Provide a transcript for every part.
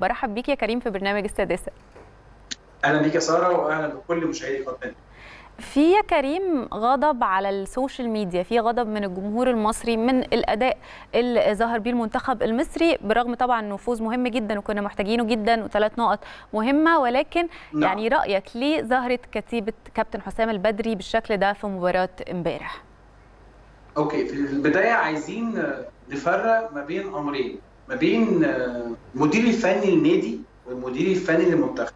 برحب بيك يا كريم في برنامج السادسة. اهلا بيك يا ساره واهلا بكل مشاهدي قناتنا. في يا كريم غضب على السوشيال ميديا، في غضب من الجمهور المصري من الاداء اللي ظهر بيه المنتخب المصري، برغم طبعا انه فوز مهم جدا وكنا محتاجينه جدا وثلاث نقط مهمه، ولكن نعم. يعني رايك ليه ظهرت كتيبه كابتن حسام البدري بالشكل ده في مباراه امبارح؟ اوكي، في البدايه عايزين نفرق ما بين امرين، ما بين المدير الفني للنادي والمدير الفني للمنتخب.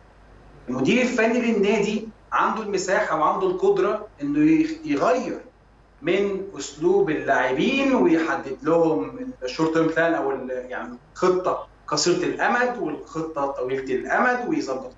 المدير الفني للنادي عنده المساحه وعنده القدره انه يغير من اسلوب اللاعبين ويحدد لهم الشورت تيرم بلان او يعني خطه قصيره الامد والخطه طويله الامد، ويظبط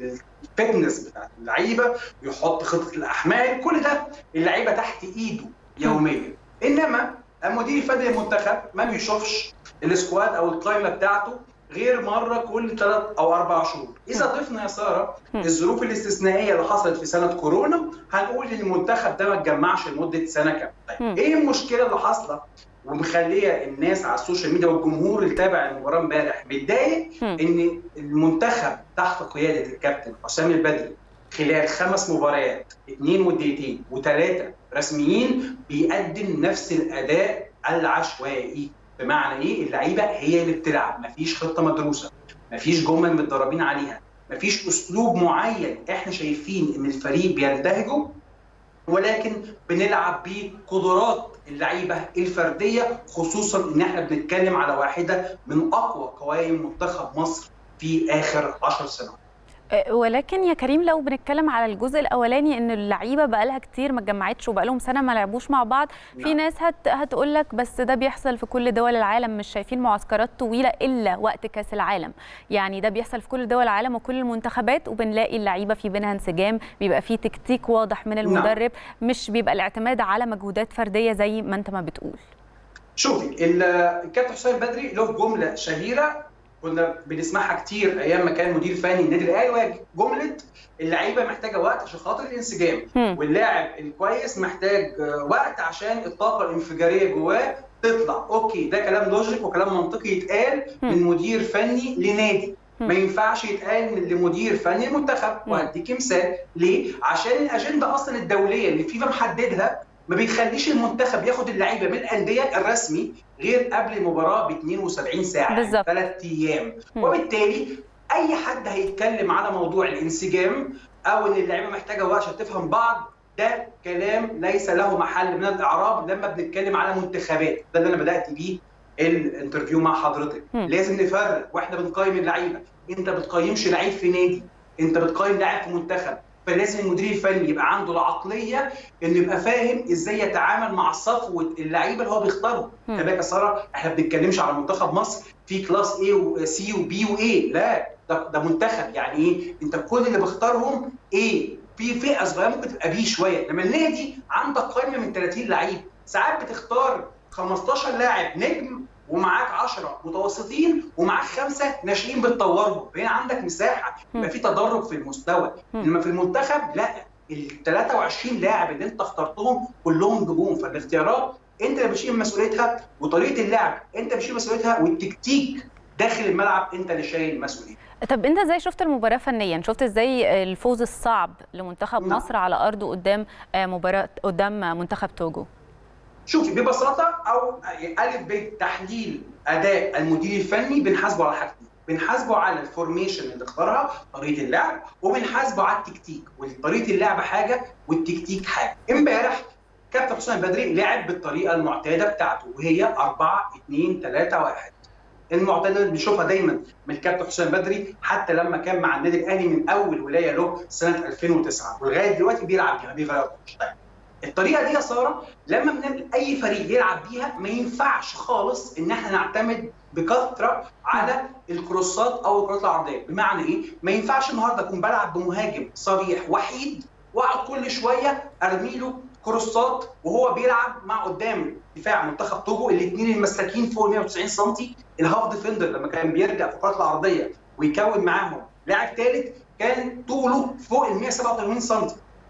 الفتنس بتاعت اللعيبه ويحط خطه الاحمال، كل ده اللعيبه تحت ايده يوميا. انما المدير الفني للمنتخب ما بيشوفش السكواد او القائمه بتاعته غير مره كل 3 أو 4 شهور. اذا ضفنا يا ساره الظروف الاستثنائيه اللي حصلت في سنه كورونا، هنقول ان المنتخب ده ما اتجمعش لمده سنه كامله. ايه المشكله اللي حاصله ومخليه الناس على السوشيال ميديا والجمهور اللي تابع المباراه امبارح متضايق؟ ان المنتخب تحت قياده الكابتن حسام البدري خلال 5 مباريات 2 ودقيقتين و3 رسميين بيقدم نفس الاداء العشوائي. بمعنى ايه؟ اللعيبه هي اللي بتلعب، مفيش خطه مدروسه، مفيش جمل متدربين عليها، مفيش اسلوب معين احنا شايفين ان الفريق بينتهجه، ولكن بنلعب بقدرات اللعيبه الفرديه، خصوصا ان احنا بنتكلم على واحده من اقوى قوائم منتخب مصر في اخر 10 سنوات. ولكن يا كريم لو بنتكلم على الجزء الاولاني ان اللعيبه بقالها كتير ما اتجمعتش وبقالهم سنه ما لعبوش مع بعض، لا. في ناس هتقول لك بس ده بيحصل في كل دول العالم، مش شايفين معسكرات طويله الا وقت كاس العالم، يعني ده بيحصل في كل دول العالم وكل المنتخبات، وبنلاقي اللعيبه في بينها انسجام، بيبقى في تكتيك واضح من المدرب، لا. مش بيبقى الاعتماد على مجهودات فرديه زي ما انت ما بتقول. شوفي الكابتن حسام البدري له جمله شهيره كنا بنسمعها كتير ايام ما كان مدير فني النادي الاهلي، وهي جمله اللعيبه محتاجه وقت عشان خاطر الانسجام، واللاعب الكويس محتاج وقت عشان الطاقه الانفجاريه جواه تطلع. اوكي، ده كلام لوجيك وكلام منطقي يتقال من مدير فني لنادي، ما ينفعش يتقال من لمدير فني منتخب. وهديك مثال ليه؟ عشان الاجنده اصلا الدوليه اللي الفيفا محددها ما بيخليش المنتخب ياخد اللعيبه من الانديه الرسمي غير قبل المباراه ب 72 ساعه 3 ايام، وبالتالي اي حد هيتكلم على موضوع الانسجام او ان اللعيبه محتاجه وقت عشان تفهم بعض، ده كلام ليس له محل من الاعراب لما بنتكلم على منتخبات. ده اللي انا بدات بيه الانترفيو مع حضرتك. لازم نفرق واحنا بنقيم اللعيبه، انت ما بتقيمش لعيب في نادي، انت بتقيم لعيب في منتخب، فلازم المدير الفني يبقى عنده العقليه انه يبقى فاهم ازاي يتعامل مع صفوه اللعيبه اللي هو بيختارهم. كمان يا ساره احنا ما بنتكلمش على منتخب مصر في كلاس A وسي وبي واي، لا، ده منتخب. يعني ايه؟ انت كل اللي بختارهم ايه؟ في فئه صغيره ممكن تبقى بي شويه، لما النادي عندك قائمه من 30 لعيب، ساعات بتختار 15 لاعب نجم ومعاك 10 متوسطين ومعاك 5 ناشئين بتطورهم، هنا عندك مساحه، يبقى في تدرج في المستوى. انما في المنتخب لا، ال 23 لاعب اللي انت اخترتهم كلهم نجوم، فالاختيارات انت اللي بتشيل مسؤوليتها، وطريقه اللعب انت بتشيل مسؤوليتها، والتكتيك داخل الملعب انت اللي شايل مسؤوليه. طب انت ازاي شفت المباراه فنيا؟ شفت ازاي الفوز الصعب لمنتخب مصر على ارضه قدام مباراه قدام منتخب توجو؟ شوفي ببساطه او الف ب تحليل اداء المدير الفني بنحاسبه على حاجتين، بنحاسبه على الفورميشن اللي اختارها طريقه اللعب، وبنحاسبه على التكتيك، وطريقه اللعب حاجه والتكتيك حاجه. امبارح كابتن حسام البدري لعب بالطريقه المعتاده بتاعته وهي 4-2-3-1، المعتاده اللي بنشوفها دايما من الكابتن حسام البدري حتى لما كان مع النادي الاهلي من اول ولايه له سنه 2009 ولغايه دلوقتي بيلعب بيها ما بيغيرهاش. طيب الطريقه دي يا ساره لما بنعمل اي فريق يلعب بيها ما ينفعش خالص ان احنا نعتمد بكثره على الكروسات او الكرات العرضيه. بمعنى ايه؟ ما ينفعش النهارده اكون بلعب بمهاجم صريح وحيد واقعد كل شويه ارمي له كروسات وهو بيلعب مع قدام دفاع منتخب توجو الاثنين المساكين فوق 190 سم، الهاف ديفندر لما كان بيرجع في الكرات العرضيه ويكون معاهم لاعب ثالث كان طوله فوق ال 187 سم.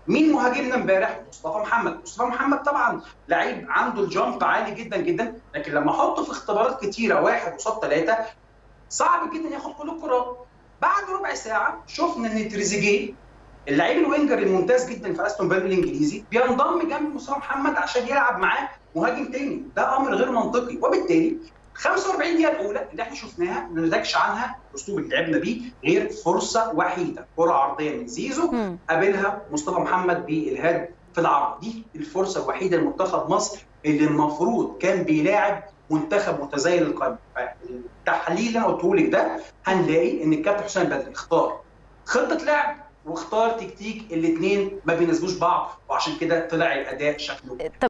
مين مهاجمنا امبارح؟ مصطفى محمد. مصطفى محمد طبعا لعيب عنده الجامب عالي جدا جدا، لكن لما احطه في اختبارات كتيره 1 قصاد 3 صعب جدا ياخد كل الكرات. بعد ربع ساعه شفنا ان تريزيجيه اللاعب الوينجر الممتاز جدا في استون فيلا الانجليزي بينضم جنب مصطفى محمد عشان يلعب معاه مهاجم تاني، ده امر غير منطقي. وبالتالي 45 دقيقه الاولى اللي احنا شفناها ما نتجش عنها الاسلوب اللي لعبنا بيه غير فرصه وحيده، كره عرضيه من زيزو قابلها مصطفى محمد بالهد في العرض. دي الفرصه الوحيده لمنتخب مصر اللي المفروض كان بيلاعب منتخب متزايد القائمه. التحليل اللي انا قلته لك ده هنلاقي ان الكابتن حسام البدري اختار خطه لعب واختار تكتيك، الاثنين ما بيناسبوش بعض، وعشان كده طلع الاداء شكله